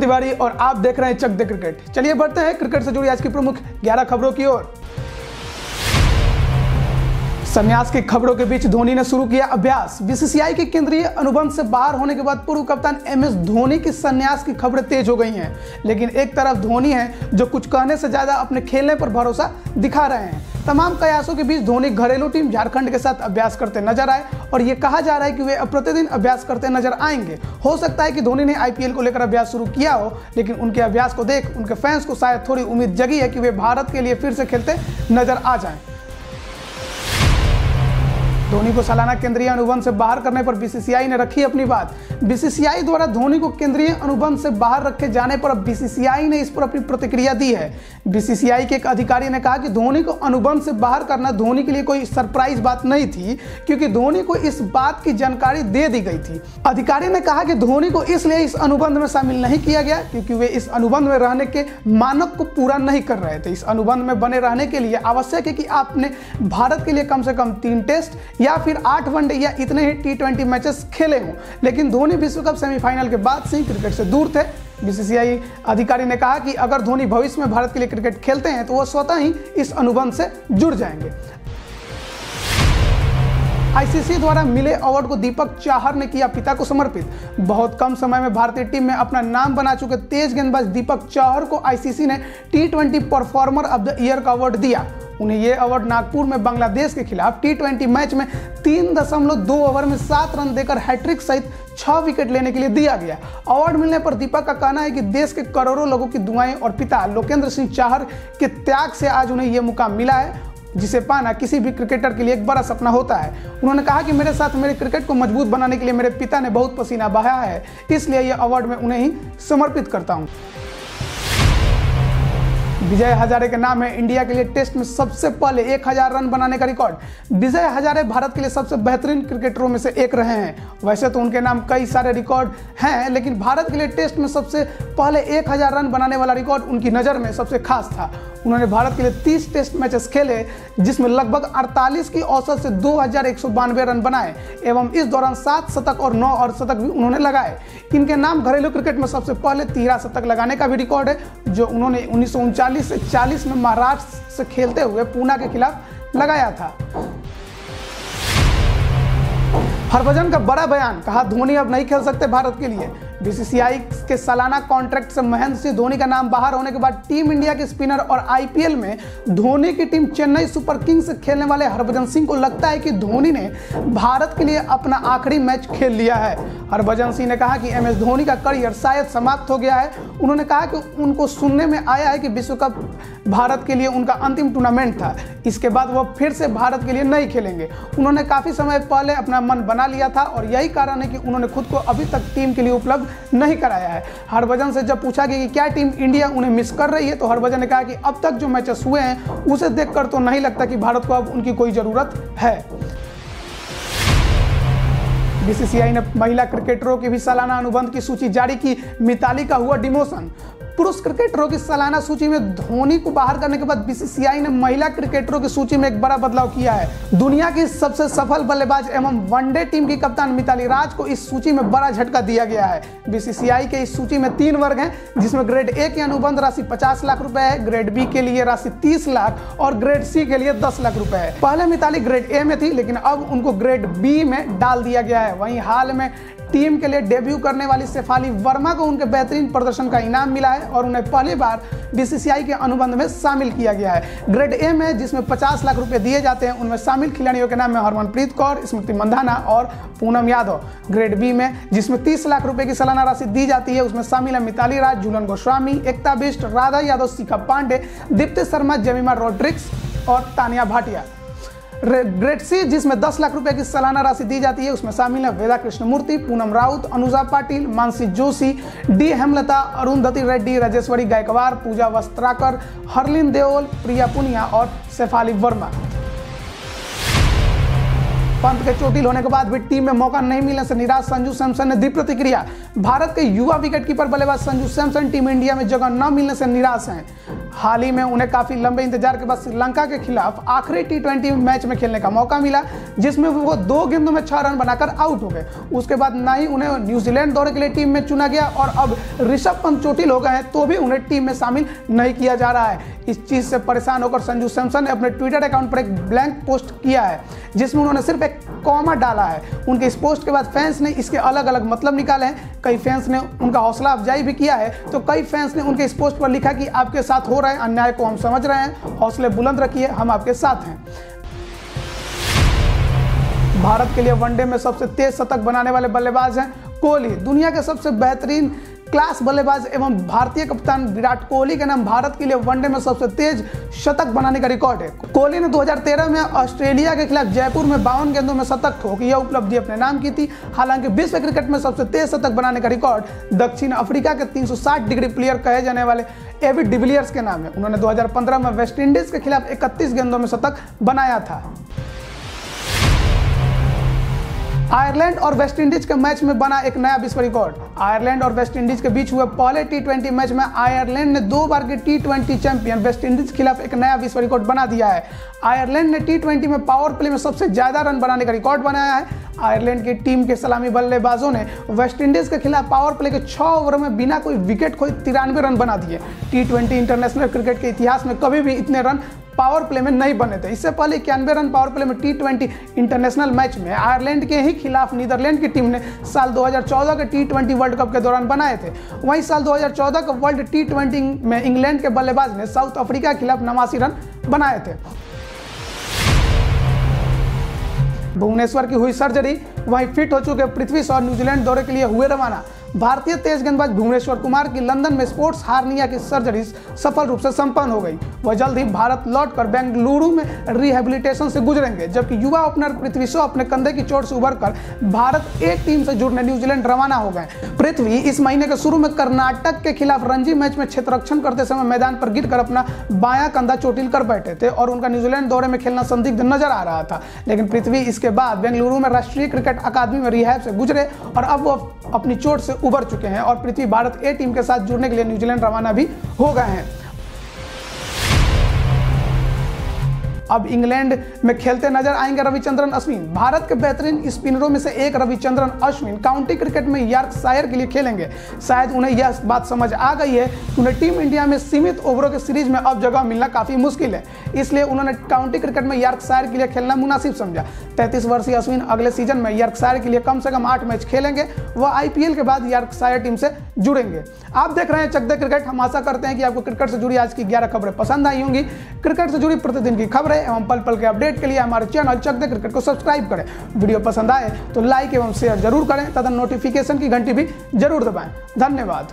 तिवारी और आप देख रहे हैं चक दे क्रिकेट। चलिए बढ़ते हैं क्रिकेट से जुड़ी आज की प्रमुख 11 खबरों की ओर। संन्यास की खबरों के बीच धोनी ने शुरू किया अभ्यास। बीसीसीआई के केंद्रीय अनुबंध से बाहर होने के बाद पूर्व कप्तान एमएस धोनी की संन्यास की खबरें तेज हो गई हैं। लेकिन एक तरफ धोनी हैं जो कुछ कहने से ज्यादा अपने खेलने पर भरोसा दिखा रहे हैं। तमाम कयासों के बीच धोनी घरेलू टीम झारखंड के साथ अभ्यास करते नजर आए और ये कहा जा रहा है कि वे प्रतिदिन अभ्यास करते नजर आएंगे। हो सकता है कि धोनी ने आईपीएल को लेकर अभ्यास शुरू किया हो, लेकिन उनके अभ्यास को देख उनके फैंस को शायद थोड़ी उम्मीद जगी है कि वे भारत के लिए फिर से खेलते नजर आ जाएं। धोनी को सालाना केंद्रीय अनुबंध से बाहर करने पर बीसीसीआई ने रखी अपनी बात। बीसीसीआई द्वारा धोनी को केंद्रीय अनुबंध से बाहर रखे जाने पर अब बीसीसीआई ने इस पर अपनी प्रतिक्रिया दी है। बीसीसीआई के एक अधिकारी ने कहा कि धोनी को अनुबंध से बाहर करना धोनी के लिए कोई सरप्राइज बात नहीं थी, क्योंकि धोनी को इस बात की जानकारी दे दी गई थी। अधिकारी ने कहा कि धोनी को इसलिए इस अनुबंध में शामिल नहीं किया गया क्योंकि वे इस अनुबंध में रहने के मानक को पूरा नहीं कर रहे थे। इस अनुबंध में बने रहने के लिए आवश्यक है कि आपने भारत के लिए कम से कम 3 टेस्ट या फिर 8 वनडे या इतने ही T20 मैचेस खेले हों। लेकिन धोनी विश्व कप सेमीफाइनल के बाद से ही क्रिकेट से दूर थे। बीसीसीआई अधिकारी ने कहा कि अगर धोनी भविष्य में भारत के लिए क्रिकेट खेलते हैं तो वह स्वतः ही इस अनुबंध से जुड़ जाएंगे। आईसीसी द्वारा मिले अवार्ड को दीपक चाहर ने किया पिता को समर्पित। बहुत कम समय में भारतीय टीम में अपना नाम बना चुके तेज गेंदबाज दीपक चाहर को आईसीसी ने T20 performer of the year का अवार्ड दिया। उन्हें यह अवार्ड नागपुर में बांग्लादेश के खिलाफ T20 मैच में 3.2 ओवर में 7 रन देकर हैट्रिक सहित 6 विकेट लेने के लिए दिया गया। अवार्ड मिलने पर दीपक का कहना है कि देश के करोड़ों लोगों की दुआएं और पिता लोकेंद्र सिंह चाहर के त्याग से आज उन्हें यह मुकाम मिला है, जिसे पाना किसी भी क्रिकेटर के लिए एक बड़ा सपना होता है। उन्होंने कहा कि मेरे साथ मेरे क्रिकेट को मजबूत बनाने के लिए मेरे पिता ने बहुत पसीना बहाया है, इसलिए यह अवार्ड मैं उन्हें ही समर्पित करता हूँ। विजय हजारे के नाम है इंडिया के लिए टेस्ट में सबसे पहले 1000 रन बनाने का रिकॉर्ड। विजय हजारे भारत के लिए सबसे बेहतरीन क्रिकेटरों में से एक रहे हैं। वैसे तो उनके नाम कई सारे रिकॉर्ड हैं, लेकिन भारत के लिए टेस्ट में सबसे पहले 1000 रन बनाने वाला रिकॉर्ड उनकी नज़र में सबसे खास था। उन्होंने भारत के लिए 30 टेस्ट मैचेस खेले, जिसमें लगभग 48 की औसत से 2192 रन बनाए एवं इस दौरान 7 शतक और 9 अर्धशतक भी उन्होंने लगाए। इनके नाम घरेलू क्रिकेट में सबसे पहले 13 शतक लगाने का भी रिकॉर्ड है, जो उन्होंने 1939 से 40 में महाराष्ट्र से खेलते हुए पूना के खिलाफ लगाया था। हरभजन का बड़ा बयान, कहा धोनी अब नहीं खेल सकते भारत के लिए। बीसीसीआई के सालाना कॉन्ट्रैक्ट से महेंद्र सिंह धोनी का नाम बाहर होने के बाद टीम इंडिया के स्पिनर और आईपीएल में धोनी की टीम चेन्नई सुपर किंग्स से खेलने वाले हरभजन सिंह को लगता है कि धोनी ने भारत के लिए अपना आखिरी मैच खेल लिया है। हरभजन सिंह ने कहा कि एमएस धोनी का करियर शायद समाप्त हो गया है। उन्होंने कहा कि उनको सुनने में आया है कि विश्व कप भारत के लिए उनका अंतिम टूर्नामेंट था, इसके बाद वह फिर से भारत के लिए नहीं खेलेंगे। उन्होंने काफ़ी समय पहले अपना मन बना लिया था और यही कारण है कि उन्होंने खुद को अभी तक टीम के लिए उपलब्ध नहीं कराया है। हरभजन से जब पूछा गया कि क्या टीम इंडिया उन्हें मिस कर रही है, तो हरभजन ने कहा कि अब तक जो मैचेस हुए हैं उसे देखकर तो नहीं लगता कि भारत को अब उनकी कोई जरूरत है। बीसीसीआई ने महिला क्रिकेटरों की भी सालाना अनुबंध की सूची जारी की। मिताली का हुआ डिमोशन। पुरुष क्रिकेटरों की सालाना सूची में धोनी को बाहर करने के बाद बीसीसीआई ने महिला क्रिकेटरों की सूची में एक बड़ा बदलाव किया है। दुनिया की सबसे सफल बल्लेबाज एवं वनडे टीम की कप्तान मिताली राज को इस सूची में बड़ा झटका दिया गया है। बीसीसीआई के इस सूची में 3 वर्ग हैं, जिसमें ग्रेड ए की अनुबंध राशि 50 लाख रुपए है, ग्रेड बी के लिए राशि 30 लाख और ग्रेड सी के लिए 10 लाख रुपए है। पहले मिताली ग्रेड ए में थी, लेकिन अब उनको ग्रेड बी में डाल दिया गया है। वहीं हाल में टीम के लिए डेब्यू करने वाली शेफाली वर्मा को उनके बेहतरीन प्रदर्शन का इनाम मिला है और उन्हें पहली बार बीसीसीआई के अनुबंध में शामिल किया गया है। ग्रेड ए में, जिसमें 50 लाख रुपए दिए जाते हैं, उनमें शामिल खिलाड़ियों के नाम है हरमनप्रीत कौर, स्मृति मंधाना और पूनम यादव। ग्रेड बी में, जिसमें 30 लाख रुपए की सालाना राशि दी जाती है, उसमें शामिल है मिताली राज, झूलन गोस्वामी, एकता बिष्ट, राधा यादव, शिखा पांडे, दीप्ति शर्मा, जेमिमा रोड्रिक्स और तानिया भाटिया। ग्रेड सी, जिसमें 10 लाख रुपए की सालाना राशि दी जाती है, उसमें शामिल है वेदा कृष्णमूर्ति, पूनम राउत, अनुजा पाटिल, मानसी जोशी, डी हेमलता, अरुंधति रेड्डी, राजेश्वरी गायकवाड़, पूजा वस्त्राकर, हरलीन देओल, प्रिया पुनिया और शेफाली वर्मा। पंत के चोटिल होने के बाद भी टीम में मौका नहीं मिलने से निराश संजू सैमसन ने दी प्रतिक्रिया। भारत के युवा विकेटकीपर बल्लेबाज संजू सैमसन टीम इंडिया में जगह न मिलने से निराश हैं। हाल ही में उन्हें काफ़ी लंबे इंतजार के बाद श्रीलंका के खिलाफ आखिरी टी20 मैच में खेलने का मौका मिला, जिसमें वो 2 गेंदों में 6 रन बनाकर आउट हो गए। उसके बाद ना ही उन्हें न्यूजीलैंड दौरे के लिए टीम में चुना गया और अब ऋषभ पंत चोटिल हो गए हैं तो भी उन्हें टीम में शामिल नहीं किया जा रहा है। इस चीज़ से परेशान होकर संजू सैमसन ने अपने ट्विटर अकाउंट पर एक ब्लैंक पोस्ट किया है, जिसमें उन्होंने सिर्फ एक कॉमा डाला है। उनके इस पोस्ट के बाद फैंस ने इसके अलग अलग मतलब निकाले हैं। कई फैंस ने उनका हौसला अफजाई भी किया है तो कई फैंस ने उनके इस पोस्ट पर लिखा कि आपके साथ हो रहे अन्याय को हम समझ रहे हैं, हौसले बुलंद रखिए, हम आपके साथ हैं। भारत के लिए वनडे में सबसे तेज शतक बनाने वाले बल्लेबाज हैं कोहली। दुनिया के सबसे बेहतरीन क्लास बल्लेबाज एवं भारतीय कप्तान विराट कोहली का नाम भारत के लिए वनडे में सबसे तेज शतक बनाने का रिकॉर्ड है। कोहली ने 2013 में ऑस्ट्रेलिया के खिलाफ जयपुर में 52 गेंदों में शतक ठोक यह उपलब्धि अपने नाम की थी। हालांकि विश्व क्रिकेट में सबसे तेज शतक बनाने का रिकॉर्ड दक्षिण अफ्रीका के 360 डिग्री प्लेयर कहे जाने वाले एबी डिविलियर्स के नाम है। उन्होंने 2015 में वेस्टइंडीज के खिलाफ 31 गेंदों में शतक बनाया था। आयरलैंड और वेस्टइंडीज के मैच में बना एक नया विश्व रिकॉर्ड। आयरलैंड और वेस्टइंडीज के बीच हुए पहले टी20 मैच में आयरलैंड ने 2 बार के टी20 चैंपियन वेस्टइंडीज के खिलाफ एक नया विश्व रिकॉर्ड बना दिया है। आयरलैंड ने टी20 में पावर प्ले में सबसे ज़्यादा रन बनाने का रिकॉर्ड बनाया है। आयरलैंड की टीम के सलामी बल्लेबाजों ने वेस्टइंडीज़ के खिलाफ पावर प्ले के 6 ओवर में बिना कोई विकेट खोए 93 रन बना दिए। टी20 इंटरनेशनल क्रिकेट के इतिहास में कभी भी इतने रन पावर प्ले में नहीं बने थे। इससे पहले 91 रन पावर प्ले में टी20 इंटरनेशनल मैच में आयरलैंड के ही खिलाफ नीदरलैंड की टीम ने साल 2014 के टी20 वर्ल्ड कप के दौरान बनाए थे। वहीं साल 2014 के वर्ल्ड टी20 में इंग्लैंड के बल्लेबाज ने साउथ अफ्रीका के खिलाफ 89 रन बनाए थे। भुवनेश्वर की हुई सर्जरी, वहीं फिट हो चुके पृथ्वी शॉ न्यूजीलैंड दौरे के लिए हुए रवाना। भारतीय तेज गेंदबाज भुवनेश्वर कुमार की लंदन में स्पोर्ट्स हार्निया की सर्जरी सफल रूप से संपन्न हो गई। वह जल्द ही भारत लौटकर बेंगलुरु में रिहैबिलिटेशन से गुजरेंगे, जबकि युवा ओपनर पृथ्वी शॉ अपने कंधे की चोट से उभरकर भारत ए टीम से जुड़ने न्यूजीलैंड रवाना हो गए। पृथ्वी इस महीने के शुरू में कर्नाटक के खिलाफ रणजी मैच में क्षेत्ररक्षण करते समय मैदान पर गिरकर अपना बायां कंधा चोटिल कर बैठे थे और उनका न्यूजीलैंड दौरे में खेलना संदिग्ध नजर आ रहा था। लेकिन पृथ्वी इसके बाद बेंगलुरु में राष्ट्रीय क्रिकेट अकादमी में रिहैब से गुजरे और अब वो अपनी चोट से उबर चुके हैं और पृथ्वी भारत ए टीम के साथ जुड़ने के लिए न्यूजीलैंड रवाना भी हो गए हैं। अब इंग्लैंड में खेलते नजर आएंगे रविचंद्रन अश्विन। भारत के बेहतरीन स्पिनरों में से एक रविचंद्रन अश्विन काउंटी क्रिकेट में यॉर्कशायर के लिए खेलेंगे। शायद उन्हें यह बात समझ आ गई है कि उन्हें टीम इंडिया में सीमित ओवरों के सीरीज में अब जगह मिलना काफ़ी मुश्किल है, इसलिए उन्होंने काउंटी क्रिकेट में यॉर्कशायर के लिए खेलना मुनासिब समझा। 33 वर्षीय अश्विन अगले सीजन में यॉर्कशायर के लिए कम से कम 8 मैच खेलेंगे। वह IPL के बाद यॉर्कशायर टीम से जुड़ेंगे। आप देख रहे हैं चक दे क्रिकेट। हम आशा करते हैं कि आपको क्रिकेट से जुड़ी आज की 11 खबरें पसंद आई होंगी। क्रिकेट से जुड़ी प्रतिदिन की खबरें एवं पल पल के अपडेट के लिए हमारे चैनल चक दे क्रिकेट को सब्सक्राइब करें। वीडियो पसंद आए तो लाइक एवं शेयर जरूर करें तथा नोटिफिकेशन की घंटी भी जरूर दबाएं। धन्यवाद।